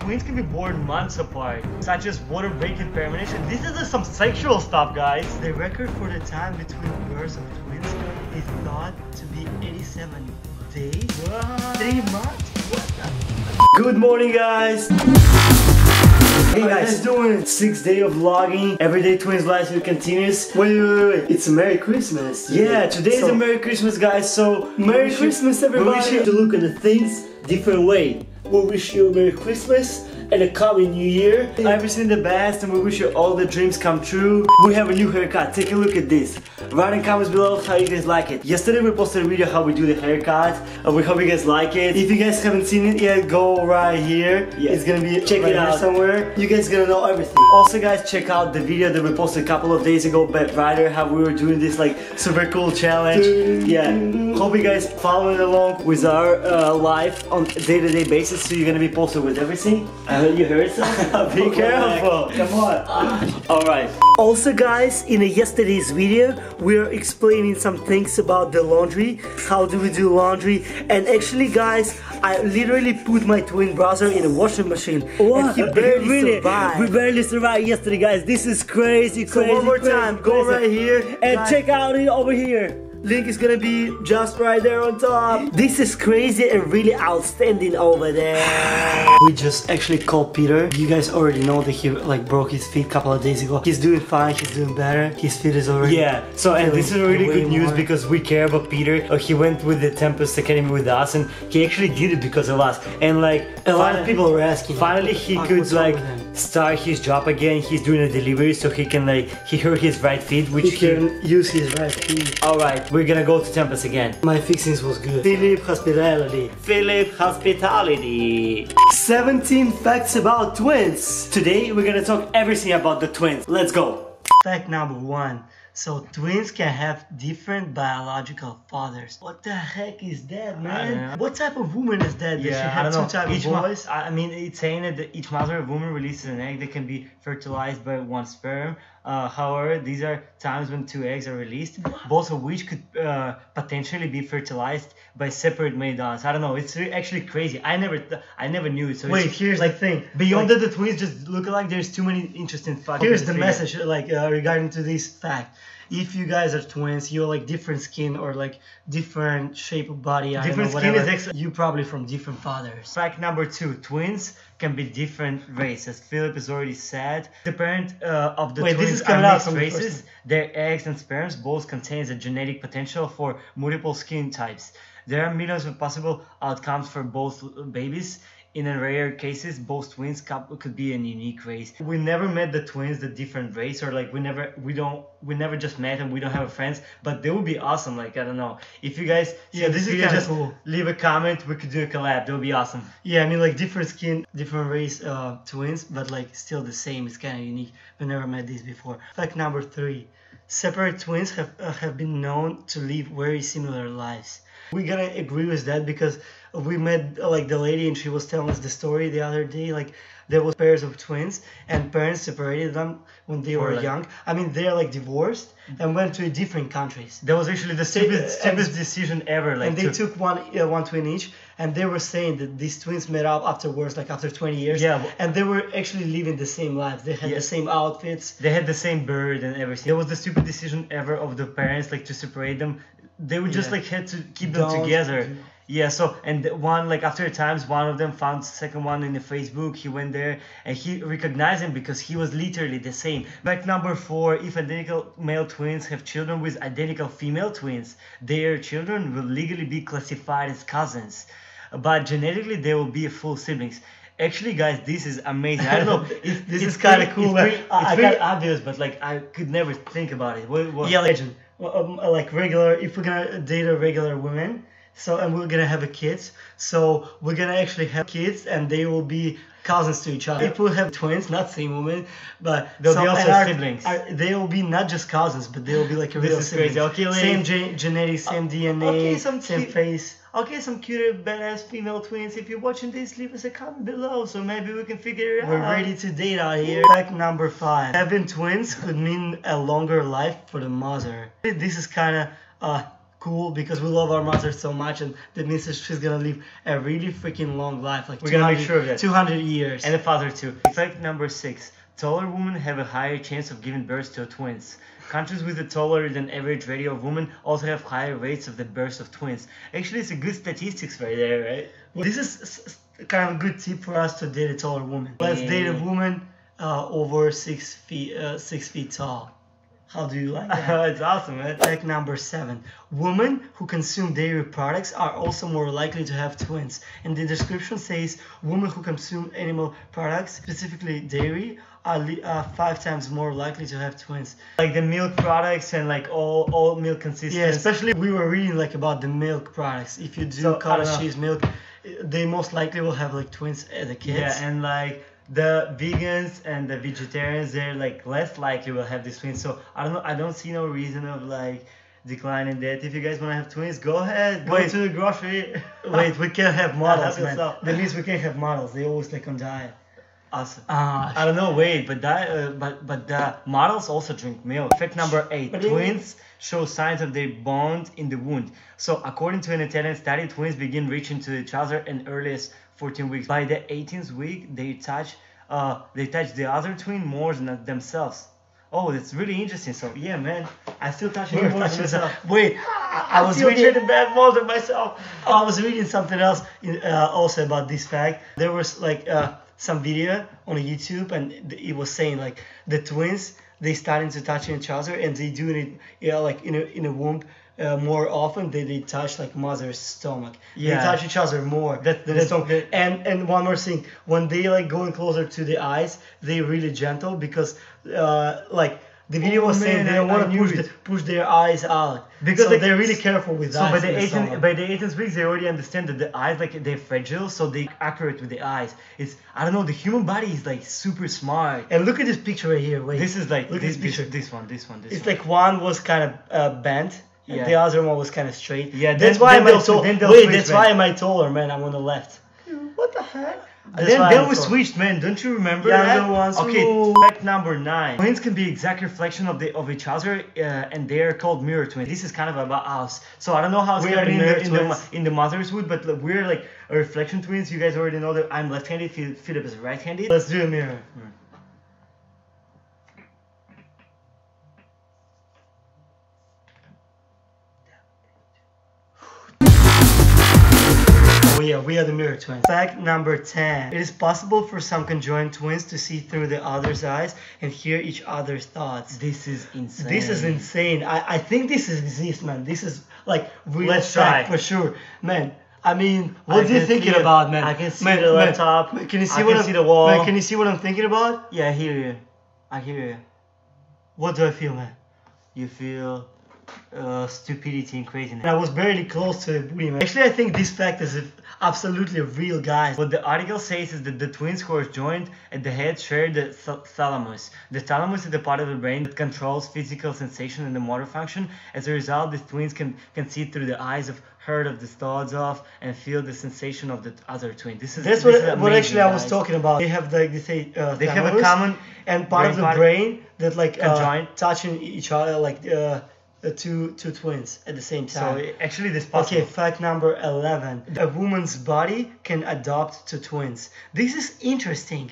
Twins can be born months apart, such as water break contamination. This is some sexual stuff, guys. The record for the time between births of twins is thought to be 87 days. What? 3 months? What the? Good morning, guys. Hey guys, doing 6th day of vlogging. Everyday twins life will continues. Wait, it's a Merry Christmas today. Yeah, today is a Merry Christmas, guys. So Merry Christmas, everybody. We wish you to look at the things different way. We wish you a Merry Christmas and a coming New Year. Everything the best, and we wish you all the dreams come true. We have a new haircut. Take a look at this. Write in comments below how you guys like it. Yesterday we posted a video how we do the haircut, and we hope you guys like it. If you guys haven't seen it yet, go right here. Yeah. It's gonna be check it out somewhere. You guys gonna know everything. Also, guys, check out the video that we posted a couple of days ago by Ryder, how we were doing this like super cool challenge. Yeah, hope you guys following along with our life on a day-to-day basis. So you're gonna be posted with everything. I heard you heard something. Be careful. Come on. All right. Also, guys, in yesterday's video, we are explaining some things about the laundry. How do we do laundry? And actually, guys, I literally put my twin brother in a washing machine. What? And he barely survived. We barely survived yesterday, guys. This is crazy, crazy. So one more time, go right here and check out it over here. Link is gonna be just right there on top. This is crazy and really outstanding over there. We just actually called Peter. You guys already know that he like broke his feet a couple of days ago. He's doing fine, he's doing better. His feet is already... Yeah, so and this is really good news because we care about Peter. He went with the Tempest Academy with us, and he actually did it because of us. And like a lot of people were asking. Finally he could like start his job again. He's doing a delivery, so he can like, he hurt his right feet, which he can use his right feet. All right. We're gonna go to Tempus again. My fixings was good. Philip hospitality. Philip hospitality. 17 facts about twins. Today we're gonna talk everything about the twins. Let's go. Fact number 1. So twins can have different biological fathers. What the heck is that, man? What type of woman is that? Yeah, she had two types of boys. I mean, it's saying that each mother of woman releases an egg that can be fertilized by one sperm. However, these are times when two eggs are released, both of which could potentially be fertilized by separate male adults. I don't know. It's actually crazy. I never knew it. So wait, here's like, the thing. Beyond that, the twins just look alike. There's too many interesting facts. Here's the message, like regarding to this fact. If you guys are twins, you're like different skin or like different shape of body. You probably from different fathers. Fact number 2: twins can be different races. Philip has already said the parent of the twins are mixed races. Their eggs and sperms both contain the genetic potential for multiple skin types. There are millions of possible outcomes for both babies. In rare cases, both twins could be a unique race. We never met the twins, the different race, or like we never just met and we don't have friends. But they would be awesome. Like I don't know if you guys. Yeah, this is kind of cool. Leave a comment. We could do a collab. That would be awesome. Yeah, I mean like different skin, different race twins, but like still the same. It's kind of unique. We never met these before. Fact number 3: separate twins have been known to live very similar lives. We're gonna agree with that because we met like the lady and she was telling us the story the other day, like there was pairs of twins and parents separated them when they were young. I mean they're like divorced and went to different countries. That was actually the stupidest decision ever. Like, and they took one twin each, and they were saying that these twins met up afterwards, like after 20 years. Yeah. And they were actually living the same lives. They had the same outfits. They had the same bird and everything. That was the stupid decision ever of the parents, like to separate them. They would just like had to keep them together. Yeah, so, and one, like, after times, one of them found the second one in the Facebook. He went there, and he recognized him because he was literally the same. Fact number 4, if identical male twins have children with identical female twins, their children will legally be classified as cousins. But genetically, they will be full siblings. Actually, guys, this is amazing. I don't know. This is kind of cool. It's very obvious, but, like, I could never think about it. Yeah, legend. Like, regular, if we're gonna date a regular woman... So, and we're gonna have a kids. So, we're gonna actually have kids and they will be cousins to each other. If we have twins, not same woman, but they'll be also siblings. They will be not just cousins, but they will be like a real siblings. Okay, same genetics, same DNA, same face. Okay, some cuter, badass female twins. If you're watching this, leave us a comment below so maybe we can figure it out. We're ready to date out here. Fact number 5. Having twins could mean a longer life for the mother. This is kind of cool because we love our mother so much, and that means that she's gonna live a really freaking long life. Like we're gonna make sure of that. 200 years. And a father too. Fact number 6. Taller women have a higher chance of giving birth to twins. Countries with a taller than average ratio of women also have higher rates of the birth of twins. Actually, it's a good statistics right there, right? Well, this is kind of a good tip for us to date a taller woman. Let's date a woman over 6 feet tall. How do you like that? It's awesome, man. Fact number 7. Women who consume dairy products are also more likely to have twins. And the description says women who consume animal products, specifically dairy, are 5 times more likely to have twins. Like the milk products and like all milk consistency. Yeah, especially we were reading like about the milk products. If you do cottage cheese milk, they most likely will have like twins as a kid. Yeah, and like the vegans and the vegetarians, they're like less likely will have these twins. So I don't see no reason of like declining that. If you guys want to have twins, go ahead. Go to the grocery. Wait, we can't have models, man. That means we can't have models. They always like on diet. Awesome. I don't know. Wait, but the models also drink milk. Fact number 8. Twins show signs of their bond in the womb. So according to an Italian study, twins begin reaching to each other in earliest 14 weeks. By the 18th week, they touch the other twin more than themselves. Oh, that's really interesting. So yeah, man, I still touch more than myself. Wait, I was reading the bad more than myself. I was reading something else also about this fact. There was like some video on YouTube, and it was saying like the twins, they starting to touch each other, and they do it like in a womb more often than they touch like mother's stomach. Yeah, they touch each other more than the stomach. And one more thing, when they like going closer to the eyes, they're really gentle because like the video was saying they don't want to push their eyes out because so they're really careful with that. So by the 18th week, they already understand that the eyes, like they're fragile, so they accurate with the eyes. It's, I don't know, the human body is like super smart. And look at this picture right here. Wait, this is like look this picture. This one. It's like one was kind of bent. Yeah. And the other one was kind of straight. Yeah, that's why I'm taller. Wait, that's why I'm taller, man. I'm on the left. What the heck? Then we switched, man. Don't you remember that? Okay, fact number 9. Twins can be exact reflection of each other, and they are called mirror twins. This is kind of about us. So I don't know how it's gonna be in the mother's womb, but we're like reflection twins. You guys already know that I'm left-handed. Philip is right-handed. Let's do a mirror. Yeah, we are the mirror twins. Fact number 10. It is possible for some conjoined twins to see through the other's eyes and hear each other's thoughts. This is insane. I think this exists, man. This is like real. Let's try for sure, man. I mean, what are you thinking about, man? I can see the laptop. Can you see what I see the wall? Man, can you see what I'm thinking about? Yeah, I hear you. I hear you. What do I feel, man? You feel stupidity and craziness. I was barely close to a booty, man. Actually, I think this fact is absolutely real, guys. What the article says is that the twins who are joined at the head share the thalamus. The thalamus is the part of the brain that controls physical sensation and the motor function. As a result, these twins can see through the eyes of, heard of the thoughts of, and feel the sensation of the other twin. That's what I was talking about. They have like they have a common and part of the brain that like touching each other like two twins at the same time. So actually this is possible. Okay, fact number 11. A woman's body can adopt to twins. This is interesting.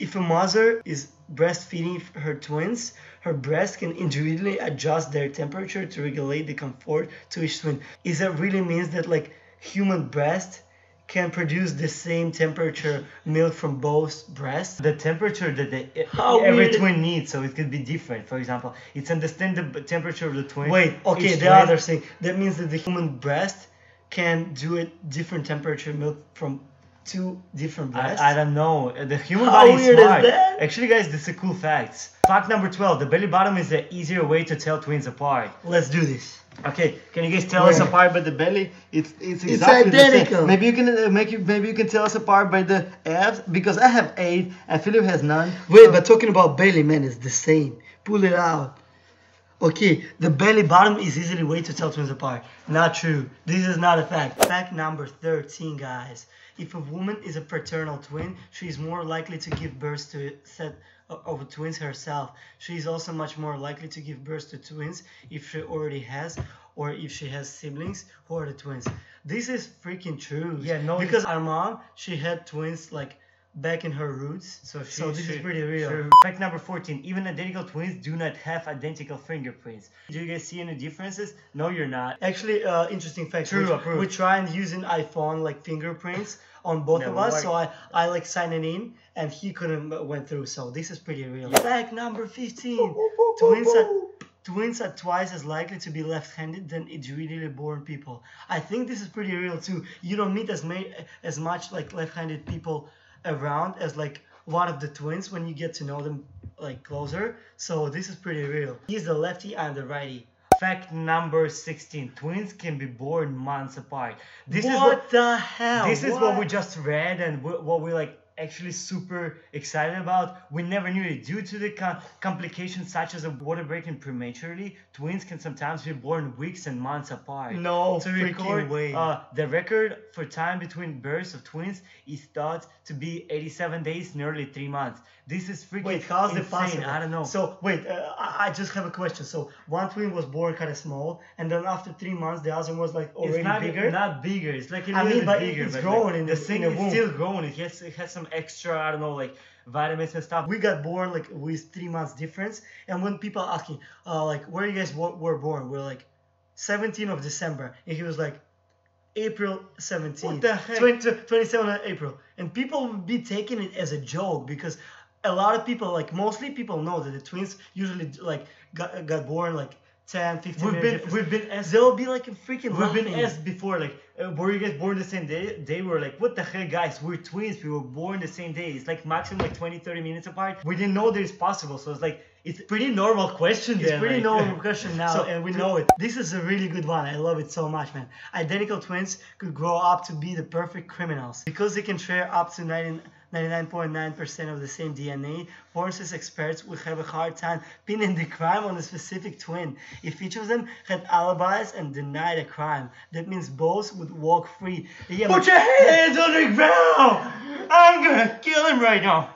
If a mother is breastfeeding her twins, her breasts can individually adjust their temperature to regulate the comfort to each twin. Is that really means that like human breast can produce the same temperature milk from both breasts? The temperature that every twin needs, so it could be different. For example, it's understand the temperature of the twin. Wait, okay, the other thing. That means that the human breast can do a different temperature milk from two different breasts? I don't know. The human body is smart. How weird is that? Actually, guys, this is a cool fact. Fact number 12. The belly bottom is the easier way to tell twins apart. Let's do this. Okay, can you guys tell us apart by the belly? It's exactly identical. The same. Maybe you can maybe you can tell us apart by the abs, because I have 8 and Philip has none. Wait, but talking about belly, man, it's the same. Pull it out. Okay, the belly bottom is easily way to tell twins apart. Not true. This is not a fact. Fact number 13, guys. If a woman is a fraternal twin, she is more likely to give birth to a set of twins herself. She is also much more likely to give birth to twins if she already has or if she has siblings who are the twins. This is freaking true. Yeah, no. Because our mom, she had twins like back in her roots. So this is pretty real. Sure. Fact number 14. Even identical twins do not have identical fingerprints. Do you guys see any differences? No, you're not. Actually, interesting fact. True. We try and use an iPhone like fingerprints on both of us. Worked. So I like signing in and he couldn't went through. So this is pretty real. Yeah. Fact number 15. Twins are twice as likely to be left-handed than originally born people. I think this is pretty real too. You don't meet as much like left-handed people around as like one of the twins when you get to know them like closer. So this is pretty real. He's the lefty, I'm the righty. Fact number 16. Twins can be born months apart. This is what we just read and what we like actually super excited about. We never knew it. Due to the complications such as a water breaking prematurely, twins can sometimes be born weeks and months apart. No to freaking way. The record for time between births of twins is thought to be 87 days, nearly 3 months. This is freaking wait, how's insane. It possible? I don't know. So wait, I just have a question. So one twin was born kind of small, and then after 3 months, the other one was like already not bigger. It's like it's growing in the womb. It's still growing. It has some extra, I don't know, like vitamins and stuff. We got born like with 3 months difference, and when people are asking like where you guys were born, we're like 17th of December, and he was like April 17th, what the heck? 27th of April, and people would be taking it as a joke because a lot of people, like mostly people, know that the twins usually like got born like 10-15 we've been asked. They'll be like a freaking laughing. We've been asked before, like, were you guys born the same day? They were like, what the hell, guys? We're twins. We were born the same day. It's like maximum like 20-30 minutes apart. We didn't know that it's possible. So it's like, it's pretty normal question. It's pretty normal question now. So, and we know it. This is a really good one. I love it so much, man. Identical twins could grow up to be the perfect criminals. Because they can share up to 99.9% of the same DNA, forces experts will have a hard time pinning the crime on a specific twin. If each of them had alibis and denied a crime, that means both would walk free. Yeah, put your hands on the ground! I'm gonna kill him right now!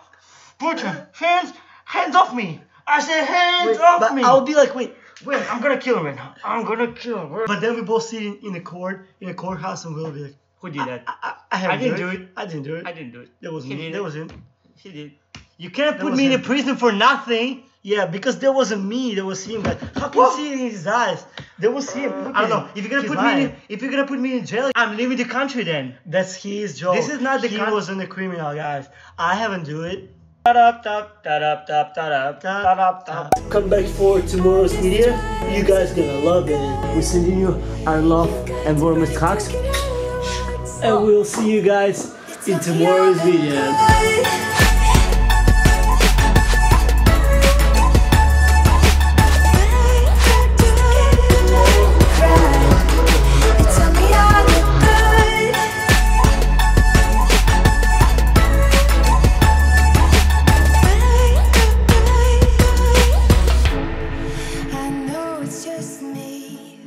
Put your hands off me! I said hands off me! I'll be like, wait, I'm gonna kill him right now. I'm gonna kill him. But then we both sit in a courthouse and we'll be like, who did that? I didn't do it. That wasn't. He did. You can't put me in a prison for nothing. Yeah, because that wasn't me. That was him. Like, how can you see it in his eyes? That was him. I don't know. If you're gonna put me in jail, I'm leaving the country. Then that's his job. This is not the country. He wasn't a criminal, guys. I haven't do it. Come back for tomorrow's video. You guys gonna love it. We send you our love and warmest hugs. And we'll see you guys in tomorrow's video.